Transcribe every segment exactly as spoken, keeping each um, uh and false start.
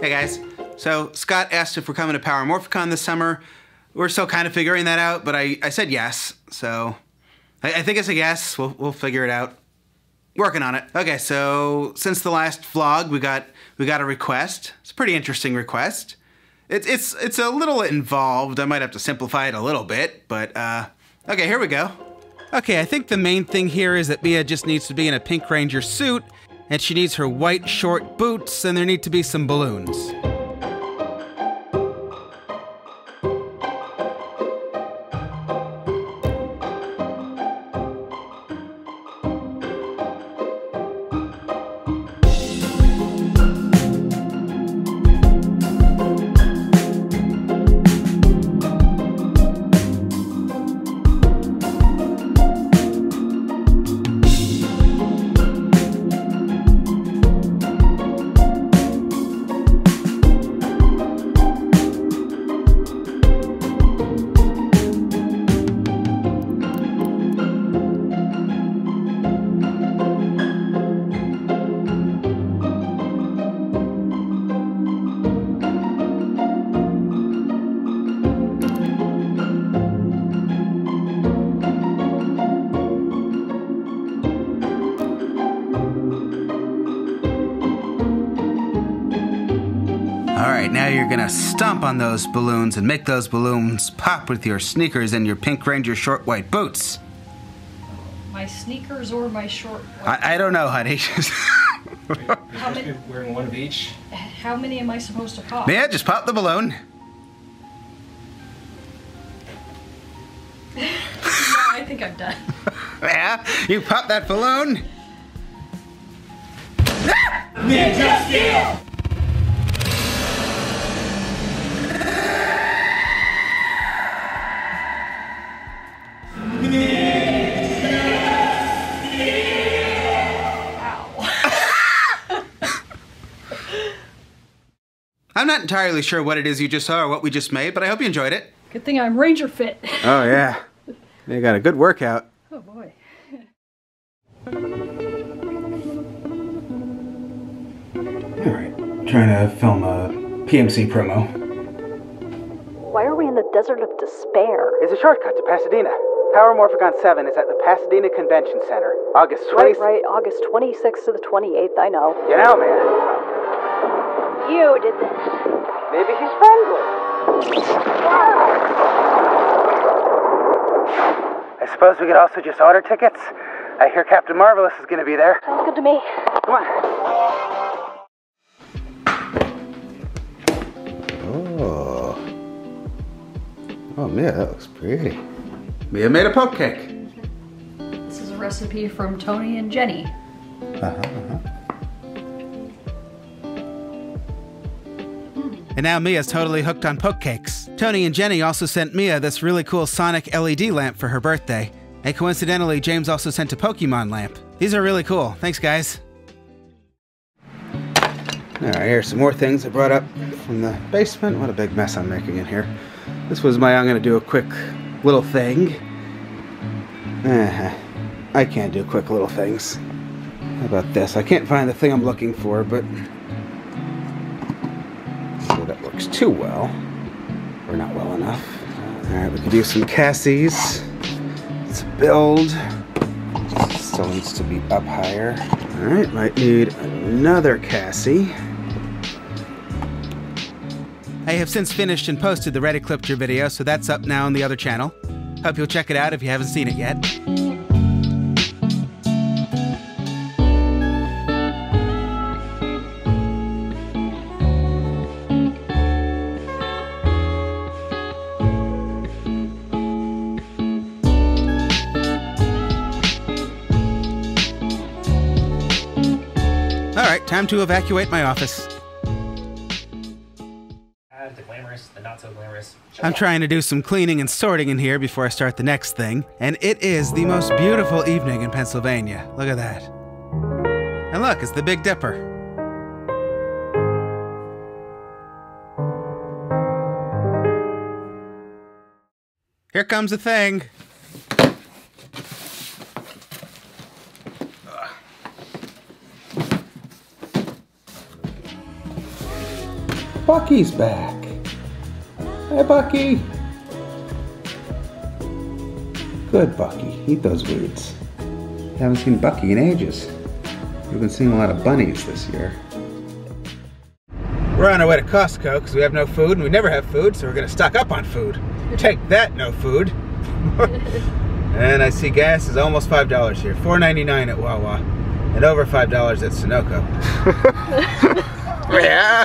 Hey guys, so Scott asked if we're coming to Power Morphicon this summer. We're still kind of figuring that out, but I, I said yes, so I, I think it's a yes. We'll, we'll figure it out. Working on it. Okay, so since the last vlog, we got we got a request. It's a pretty interesting request. It's it's it's a little involved. I might have to simplify it a little bit, but uh, okay, here we go. Okay, I think the main thing here is that Mia just needs to be in a Pink Ranger suit, and she needs her white short boots, and there need to be some balloons. Now you're gonna stomp on those balloons and make those balloons pop with your sneakers and your Pink Ranger short white boots. My sneakers or my short white I, I don't know, honey. How many, wearing one of each? How many am I supposed to pop? Yeah, just pop the balloon. No, I think I'm done. Yeah, you pop that balloon. Ninja Steel! I'm not entirely sure what it is you just saw or what we just made, but I hope you enjoyed it. Good thing I'm Ranger fit. Oh yeah, they got a good workout. Oh boy. All right, trying to film a P M C promo. Why are we in the desert of despair? It's a shortcut to Pasadena. Power Morphicon seven is at the Pasadena Convention Center, August twenty-sixth. Right, right, August twenty-sixth to the twenty-eighth, I know. You know, man. You did this. Maybe he's friendly. Wow. I suppose we could also just order tickets. I hear Captain Marvelous is going to be there. Sounds good to me. Come on. Oh. Oh, man, that looks pretty. Mia made a poke cake. This is a recipe from Tony and Jenny. Uh-huh, uh-huh. Mm. And now Mia's totally hooked on poke cakes. Tony and Jenny also sent Mia this really cool Sonic L E D lamp for her birthday. And coincidentally, James also sent a Pokemon lamp. These are really cool. Thanks, guys. All right, here's some more things I brought up from the basement. What a big mess I'm making in here. This was my, I'm gonna do a quick little thing. Uh, I can't do quick little things. How about this? I can't find the thing I'm looking for, but so that works too well. Or not well enough. Alright, we can do some Cassies. Let's build. Still needs to be up higher. Alright, might need another Cassie. I have since finished and posted the Red Ecliptor video, so that's up now on the other channel. Hope you'll check it out if you haven't seen it yet. All right, time to evacuate my office. I'm trying to do some cleaning and sorting in here before I start the next thing, and it is the most beautiful evening in Pennsylvania. Look at that. And look, it's the Big Dipper. Here comes the thing. Bucky's back. Hi, Bucky. Good Bucky, eat those weeds. Haven't seen Bucky in ages. We've been seeing a lot of bunnies this year. We're on our way to Costco because we have no food and we never have food, so we're gonna stock up on food. Take that, no food. And I see gas is almost five dollars here, four ninety-nine at Wawa, and over five dollars at Sunoco. Yeah.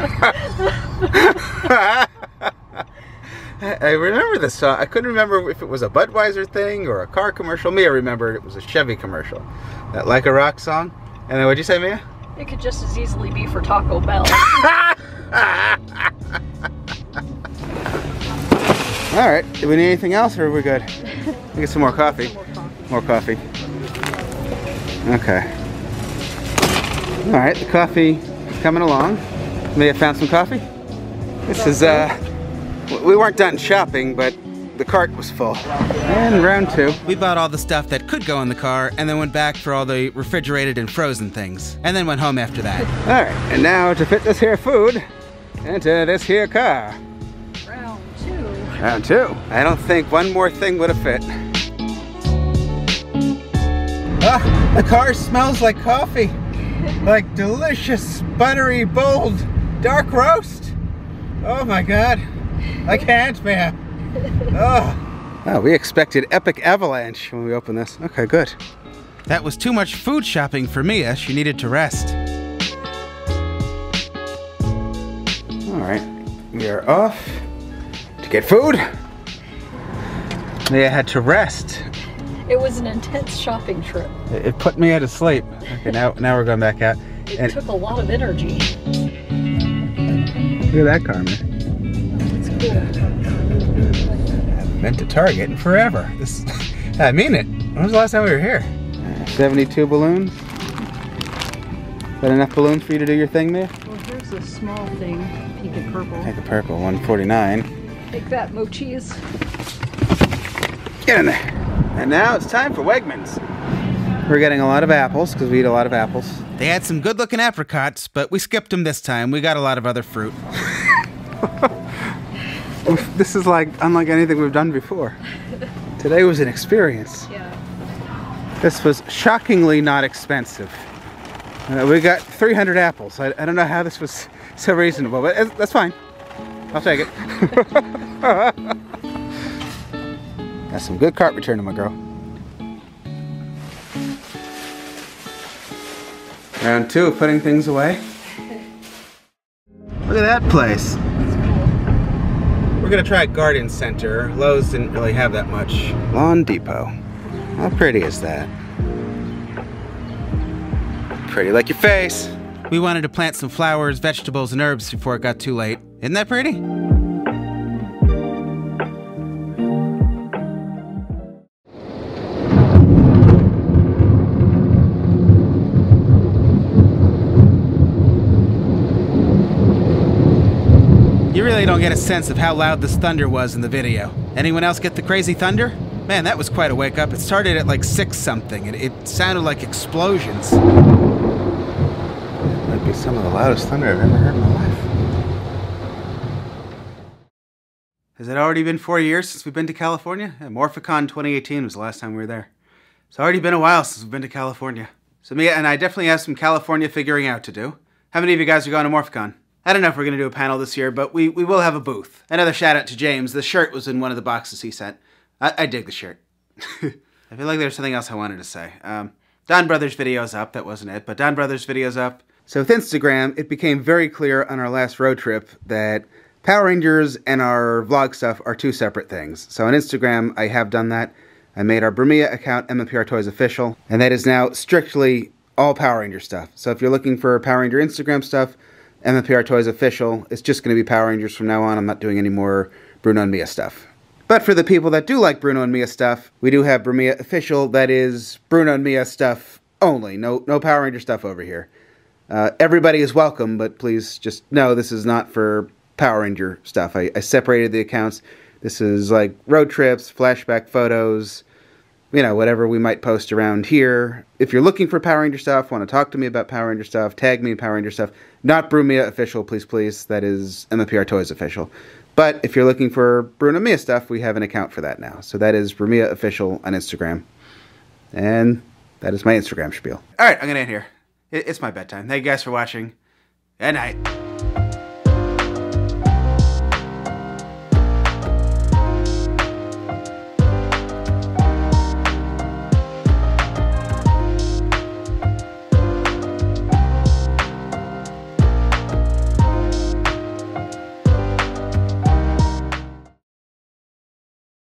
I remember the song. I couldn't remember if it was a Budweiser thing or a car commercial. Mia remembered it was a Chevy commercial. That Like a Rock song. And then what'd you say, Mia? It could just as easily be for Taco Bell. All right. Do we need anything else, or are we good? We get some more coffee. More coffee. Okay. All right. The coffee is coming along. Mia found some coffee. This is uh. We weren't done shopping, but the cart was full. And round two. We bought all the stuff that could go in the car and then went back for all the refrigerated and frozen things. And then went home after that. All right, and now to fit this here food into this here car. Round two. Round two. I don't think one more thing would have fit. Ah, the car smells like coffee. Like delicious, buttery, bold, dark roast. Oh my God. I can't, man. Oh. Oh, we expected epic avalanche when we opened this. Okay, good. That was too much food shopping for Mia. She needed to rest. All right, we are off to get food. Mia had to rest. It was an intense shopping trip. It put Mia to sleep. Okay, now, now we're going back out. It and took a lot of energy. Look at that, Carmen. Cool. I haven't been to Target in forever. This, I mean it. When was the last time we were here? seventy-two balloons. Is that enough balloons for you to do your thing there? Well, here's a small thing. Pink and purple. Pink and purple, one forty-nine. Take that, Mochis. Get in there. And now it's time for Wegmans. We're getting a lot of apples because we eat a lot of apples. They had some good-looking apricots, but we skipped them this time. We got a lot of other fruit. This is like unlike anything we've done before. Today was an experience. Yeah. This was shockingly not expensive. Uh, we got three hundred apples. I, I don't know how this was so reasonable, but it, that's fine. I'll take it. That's some good cart returning, my girl. Round two of putting things away. Look at that place. We're gonna try Garden Center. Lowe's didn't really have that much. Lawn Depot. How pretty is that? Pretty like your face. We wanted to plant some flowers, vegetables, and herbs before it got too late. Isn't that pretty? I don't get a sense of how loud this thunder was in the video. Anyone else get the crazy thunder? Man, that was quite a wake up. It started at like six something and it sounded like explosions. That might be some of the loudest thunder I've ever heard in my life. Has it already been four years since we've been to California? Yeah, Morphicon twenty eighteen was the last time we were there. It's already been a while since we've been to California. So Mia and I definitely have some California figuring out to do. How many of you guys are going to Morphicon? I don't know if we're gonna do a panel this year, but we, we will have a booth. Another shout out to James. The shirt was in one of the boxes he sent. I, I dig the shirt. I feel like there's something else I wanted to say. Um, Don Brothers video's up, that wasn't it, but Don Brothers video's up. So with Instagram, it became very clear on our last road trip that Power Rangers and our vlog stuff are two separate things. So on Instagram, I have done that. I made our Brumia account, M M P R Toys official, and that is now strictly all Power Ranger stuff. So if you're looking for Power Ranger Instagram stuff, M M P R Toys official. It's just going to be Power Rangers from now on. I'm not doing any more Bruno and Mia stuff. But for the people that do like Bruno and Mia stuff, we do have Brumia official. That is Bruno and Mia stuff only. No, no Power Ranger stuff over here. Uh, everybody is welcome, but please just know this is not for Power Ranger stuff. I, I separated the accounts. This is like road trips, flashback photos, you know, whatever we might post around here. If you're looking for Power Ranger stuff, want to talk to me about Power Ranger stuff, tag me in Power Ranger stuff. Not Brumia official, please, please. That is M M P R Toys official. But if you're looking for Brumia stuff, we have an account for that now. So that is Brumia official on Instagram. And that is my Instagram spiel. All right, I'm going to end here. It's my bedtime. Thank you guys for watching. Good night.